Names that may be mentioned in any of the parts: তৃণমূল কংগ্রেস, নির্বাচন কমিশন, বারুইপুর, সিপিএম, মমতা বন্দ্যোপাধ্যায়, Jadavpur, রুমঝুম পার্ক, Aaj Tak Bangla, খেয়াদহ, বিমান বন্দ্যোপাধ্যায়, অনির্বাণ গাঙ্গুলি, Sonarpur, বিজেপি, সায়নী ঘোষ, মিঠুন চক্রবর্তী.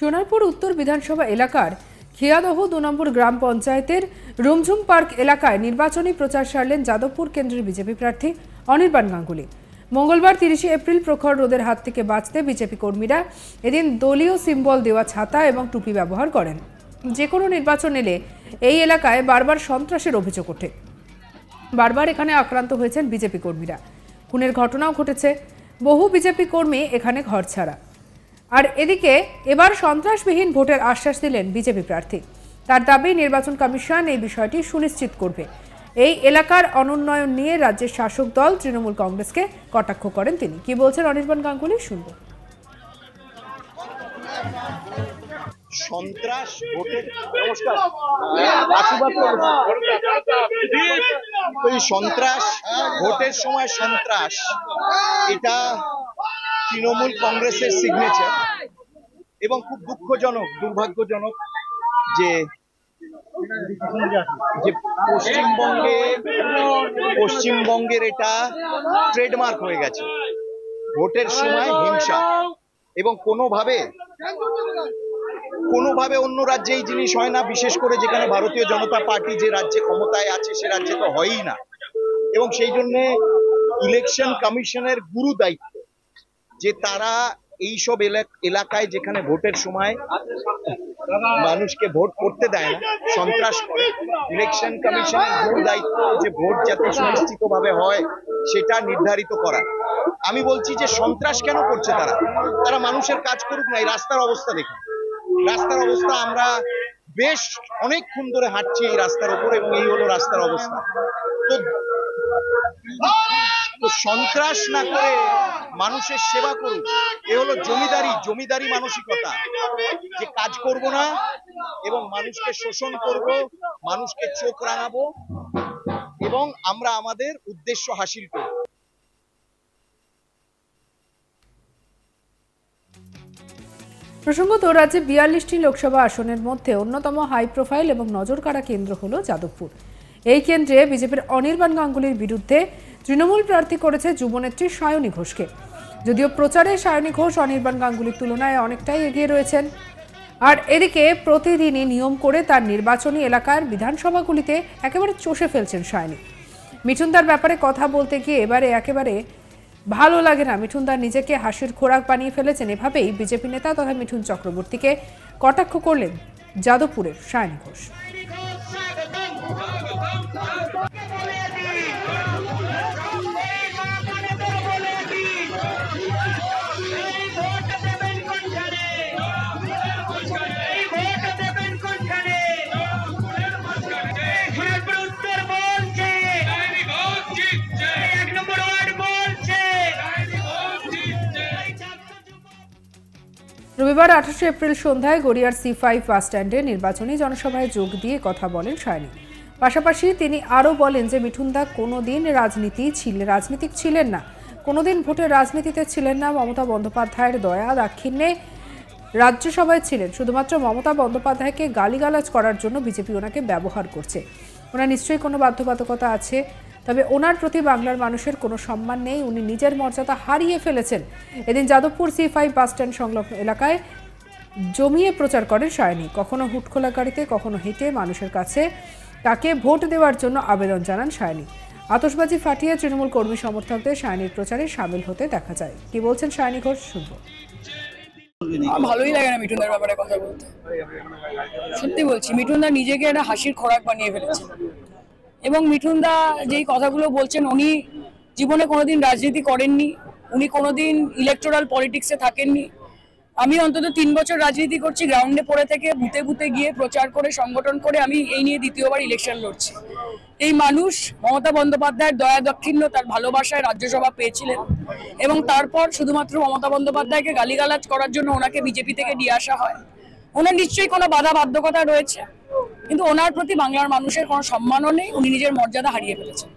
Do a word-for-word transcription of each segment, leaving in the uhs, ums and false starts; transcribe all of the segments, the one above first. সোনারপুর উত্তর বিধানসভা এলাকার খেয়াদহ দু নম্বর গ্রাম পঞ্চায়েতের রুমঝুম পার্ক এলাকায় নির্বাচনী প্রচার সারলেন যাদবপুর কেন্দ্রের বিজেপি প্রার্থী অনির্বাণ গাঙ্গুলি। মঙ্গলবার তিরিশে এপ্রিল প্রখর রোদের হাত থেকে বাঁচতে বিজেপি কর্মীরা এদিন দলীয় সিম্বল দেওয়া ছাতা এবং টুপি ব্যবহার করেন। যে কোনো নির্বাচন এলে এই এলাকায় বারবার সন্ত্রাসের অভিযোগ ওঠে, বারবার এখানে আক্রান্ত হয়েছেন বিজেপি কর্মীরা, খুনের ঘটনাও ঘটেছে, বহু বিজেপি কর্মী এখানে ঘর ছাড়া। আর এদিকে এবার সন্ত্রাসবিহীন ভোটের আশ্বাস দিলেন বিজেপি প্রার্থী। তার দাবি, নির্বাচন কমিশন এই বিষয়টি সুনিশ্চিত করবে। এই এলাকার অনুন্নয়ন নিয়ে রাজ্যের শাসক দল তৃণমূল কংগ্রেসকে কটাক্ষ করেন তিনি। কি বলছেন অনির্বাণ গাঙ্গুলি, শুনব। সন্ত্রাস ভোটের নমস্কার এই সন্ত্রাস ভোটের সময় সন্ত্রাস, এটা তৃণমূল কংগ্রেসের সিগনেচার, এবং খুব দুঃখজনক, দুর্ভাগ্যজনক যে পশ্চিমবঙ্গে পশ্চিমবঙ্গের এটা ট্রেডমার্ক হয়ে গেছে। ভোটের সময় হিংসা, এবং কোনোভাবে কোনোভাবে অন্য রাজ্যে এই জিনিস হয় না, বিশেষ করে যেখানে ভারতীয় জনতা পার্টি যে রাজ্যে ক্ষমতায় আছে সে রাজ্যে তো হয়ই না। এবং সেই জন্যে ইলেকশন কমিশনের গুরু দায়িত্ব যে তারা এইসব এলাকায় যেখানে ভোটের সময় মানুষকে ভোট করতে দেয় না, সন্ত্রাস করে, ইলেকশন কমিশনের গুরু দায়িত্ব যে ভোট যাতে সুনিশ্চিতভাবে হয় সেটা নির্ধারিত করা। আমি বলছি যে সন্ত্রাস কেন করছে তারা? তারা মানুষের কাজ করুক না। এই রাস্তার অবস্থা দেখুন, রাস্তার অবস্থা, আমরা বেশ অনেকক্ষণ ধরে হাঁটছি এই রাস্তার উপর, এবং এই হলো রাস্তার অবস্থা। তো সন্ত্রাস না করে মানুষের সেবা করুক, এ হলো জমিদারি, জমিদারি মানসিকতা, যে কাজ করব না এবং মানুষকে শোষণ করব, মানুষকে চোখ রাঙাবো এবং আমরা আমাদের উদ্দেশ্য হাসিল করব। প্রসঙ্গত, রাজ্যে বিয়াল্লিশটি লোকসভা আসনের মধ্যে অন্যতম হাই প্রোফাইল এবং নজরকাড়া কেন্দ্র হল যাদবপুর। এই কেন্দ্রে বিজেপির অনির্বাণ গাঙ্গুলির বিরুদ্ধে তৃণমূল প্রার্থী করেছে যুবনেত্রী সায়নী ঘোষকে। যদিও প্রচারে সায়নী ঘোষ অনির্বাণ গাঙ্গুলির তুলনায় অনেকটাই এগিয়ে রয়েছেন। আর এদিকে প্রতিদিনই নিয়ম করে তার নির্বাচনী এলাকার বিধানসভাগুলিতে একেবারে চষে ফেলছেন সায়নী। মিঠুনদার ব্যাপারে কথা বলতে গিয়ে এবারে একেবারে ভালো লাগে না, মিঠুনদার নিজেকে হাসির খোরাক বানিয়ে ফেলেছেন। এভাবেই বিজেপি নেতা তথা মিঠুন চক্রবর্তীকে কটাক্ষ করলেন যাদবপুরের সায়নী ঘোষ। রবিবার আঠাশে এপ্রিল সন্ধ্যায় গড়িয়ার সি ফাইভ বাসস্ট্যান্ডে নির্বাচনী জনসভায় যোগ দিয়ে কথা বলেন সায়নী। পাশাপাশি তিনি আরও বলেন যে মিঠুনদা কোনোদিন রাজনীতি ছিলেন রাজনীতিক ছিলেন না, কোনোদিন ভোটের রাজনীতিতে ছিলেন না। মমতা বন্দ্যোপাধ্যায়ের দয়া দাক্ষিণ্যে রাজ্যসভায় ছিলেন। শুধুমাত্র মমতা বন্দ্যোপাধ্যায়কে গালিগালাজ করার জন্য বিজেপি ওনাকে ব্যবহার করছে। ওনার নিশ্চয়ই কোনো বাধ্যবাধকতা আছে, তবে ওনার প্রতি বাংলার মানুষের কোনো সম্মান নেই, উনি নিজের মর্যাদা হারিয়ে ফেলেছেন। এদিন যাদবপুর সি ফাইভ বাসস্ট্যান্ড সংলগ্ন এলাকায় জমিয়ে প্রচার করেন সায়নী। কখনো হুটখোলা গাড়িতে, কখনো হেঁটে মানুষের কাছে তাকে ভোট দেওয়ার জন্য আবেদন জানান সায়নী। আতশবাজি ফাটিয়ে তৃণমূল কর্মী সমর্থকদের সায়নীর প্রচারে সামিল হতে দেখা যায়। কি বলছেন সায়নী ঘোষ, শুনব। ভালোই লাগে না মিঠুনদার ব্যাপারে কথা বলতে, সত্যি বলছি। মিঠুনদা নিজেকে একটা হাসির খোরাক বানিয়ে ফেলেছেন, এবং মিঠুনদা যেই কথাগুলো বলছেন, উনি জীবনে কোনোদিন রাজনীতি করেননি, উনি কোনোদিন ইলেকট্রাল পলিটিক্সে থাকেননি। আমি অন্তত তিন বছর রাজনীতি করছি, গ্রাউন্ডে পড়ে থেকে বুথে বুথে গিয়ে প্রচার করে, সংগঠন করে। আমি এই নিয়ে দ্বিতীয়বার ইলেকশন লড়ছি। এই মানুষ মমতা বন্দ্যোপাধ্যায়ের দয়া দাক্ষিণ্য, তার ভালোবাসায় রাজ্যসভা পেয়েছিলেন, এবং তারপর শুধুমাত্র মমতা বন্দ্যোপাধ্যায়কে গালিগালাজ করার জন্য ওনাকে বিজেপি থেকে নিয়ে আসা হয়। ওনার নিশ্চয়ই কোনো বাধা বাধ্যকতা রয়েছে, কিন্তু ওনার প্রতি বাংলার মানুষের কোনো সম্মানও নেই, উনি নিজের মর্যাদা হারিয়ে ফেলেছেন।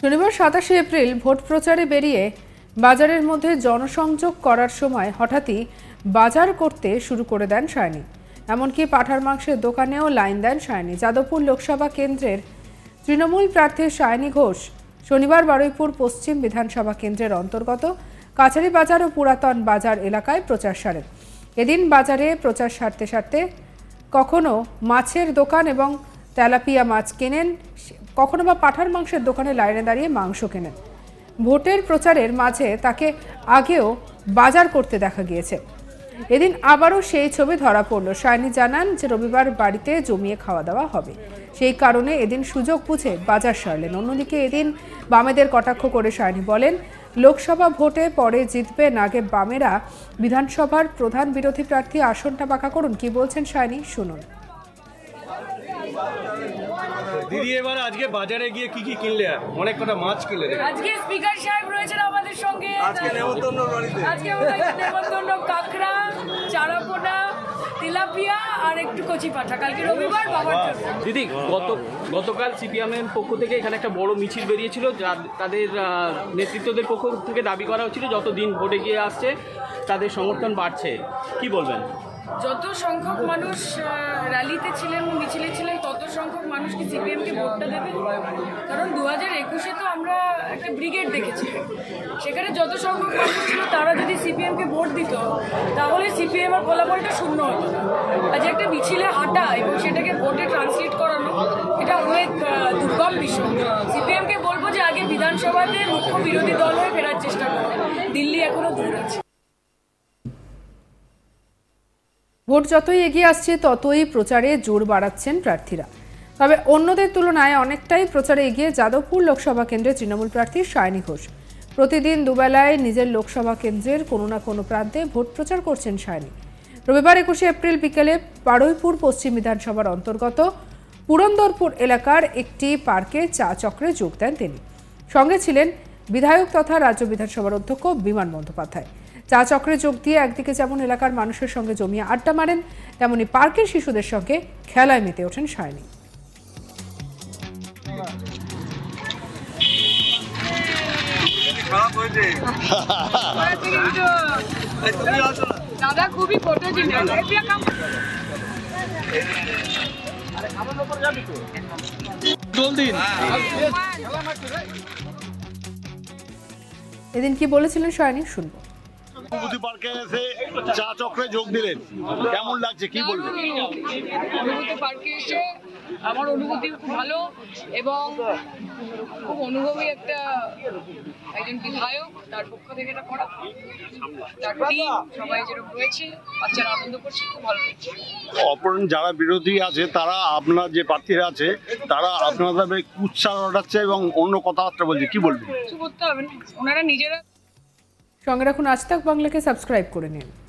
শনিবার সাতাশে এপ্রিল ভোট প্রচারে বেরিয়ে বাজারের মধ্যে জনসংযোগ করার সময় হঠাৎই বাজার করতে শুরু করে দেন সায়নী। এমনকি পাঁঠার মাংসের দোকানেও লাইন দেন সায়নী। যাদবপুর লোকসভা কেন্দ্রের তৃণমূল প্রার্থী সায়নী ঘোষ শনিবার বারুইপুর পশ্চিম বিধানসভা কেন্দ্রের অন্তর্গত কাছারি বাজার ও পুরাতন বাজার এলাকায় প্রচার সারেন। এদিন বাজারে প্রচার সারতে সারতে কখনো মাছের দোকান এবং তেলাপিয়া মাছ কেনেন, কখনো বা পাঁঠার মাংসের দোকানে লাইনে দাঁড়িয়ে মাংস কেনেন। ভোটের প্রচারের মাঝে তাকে আগেও বাজার করতে দেখা গিয়েছে। এদিন আবারও সেই ছবি ধরা পড়ল। সায়নী জানান যে রবিবার বাড়িতে জমিয়ে খাওয়া দাওয়া হবে, সেই কারণে এদিন সুযোগ বুঝে বাজার সারলেন। অন্যদিকে এদিন বামেদের কটাক্ষ করে সায়নী বলেন, লোকসভা ভোটে পরে জিতবে নাগে বামেরা, বিধানসভার প্রধান বিরোধী প্রার্থী, আসনটা পাকা করুন। কি বলছেন সায়নী, শুনুন। দিদি, এবার আজকে বাজারে গিয়ে কি কি কিনলে? অনেক কটা মাছ কিনলে। আজকে স্পিকার সাহেব রয়েছেন আমাদের সঙ্গে, আজকে নেমন্তন্ন বাড়িতে, আজকে আমাদের নেমন্তন্ন, কাঁকড়া, চারাপোনা, তেলাপিয়া আর একটু কচি পাঠা। কালকে রবিবার বাবার জন্য। দিদি, গত গতকাল সিপিএমের পক্ষ থেকে এখানে একটা বড় মিছিল বেরিয়েছিল, যা তাদের নেতৃত্বদের পক্ষ থেকে দাবি করা হচ্ছিল যত দিন ভোটে গিয়ে আসছে তাদের সমর্থন বাড়ছে, কি বলবেন? যত সংখ্যক মানুষ র্যালিতে ছিলেন, মিছিলে ছিলেন, তত সংখ্যক মানুষকে সিপিএমকে ভোটটা দেবেন। কারণ দু হাজার একুশে তো আমরা একটা ব্রিগেড দেখেছি, সেখানে যত সংখ্যক মানুষ ছিল তারা যদি সিপিএমকে ভোট দিত তাহলে সিপিএম এর ফলাফলটা শূন্য হতো না। আজ একটা মিছিলে হাঁটা এবং সেটাকে ভোটে ট্রান্সলেট করানো, এটা অনেক দুর্গম বিষয়। সিপিএমকে বলবো যে আগে বিধানসভাতে মুখ্য বিরোধী দল হয়ে ফেরার চেষ্টা করে, দিল্লি এখনো দূর আছে। ভোট যতই এগিয়ে আসছে ততই প্রচারে জোর বাড়াচ্ছেন প্রার্থীরা, তবে অন্যদের তুলনায় অনেকটাই প্রচারে এগিয়ে যাদবপুর লোকসভা কেন্দ্রের তৃণমূল প্রার্থী সায়নী ঘোষ। প্রতিদিন দুবেলায় নিজের লোকসভা কেন্দ্রের কোনো না কোনো প্রান্তে ভোট প্রচার করছেন সায়নী। রবিবার একুশে এপ্রিল বিকেলে বারুইপুর পশ্চিম বিধানসভার অন্তর্গত পুরন্দরপুর এলাকার একটি পার্কে চা চক্রে যোগ দেন তিনি। সঙ্গে ছিলেন বিধায়ক তথা রাজ্য বিধানসভার অধ্যক্ষ বিমান বন্দ্যোপাধ্যায়। চা চক্রে যোগ দিয়ে একদিকে যেমন এলাকার মানুষের সঙ্গে জমিয়ে আড্ডা মারেন, তেমনি পার্কের শিশুদের সঙ্গে খেলায় মেতে ওঠেন সায়নী। এদিন কি বলেছিলেন সায়নী, শুনবো। চা চক্রে যোগ দিলেন, কেমন লাগছে, কি বলবেন? অনুভূতি পার্কে এসে আমার অনুভূতি ভালো, এবং খুব অনুভবী একটা একজন বিধায়ক, তার পক্ষ থেকে এটা করা, তার সবাই যেরকম রয়েছে, বাচ্চারা আনন্দ করছে, খুব ভালো লাগছে। অপরান যারা বিরোধী আছে তারা, আপনার যে প্রার্থীরা আছে তারা আপনার ভাবে উৎসাহ ঘটাচ্ছে এবং অন্য কথাবার্তা বলছে, কি বলবেন? কিছু করতে হবে না, ওনারা নিজেরা। সঙ্গে রাখুন আজ তাক বাংলাকে সাবস্ক্রাইব করে নিন।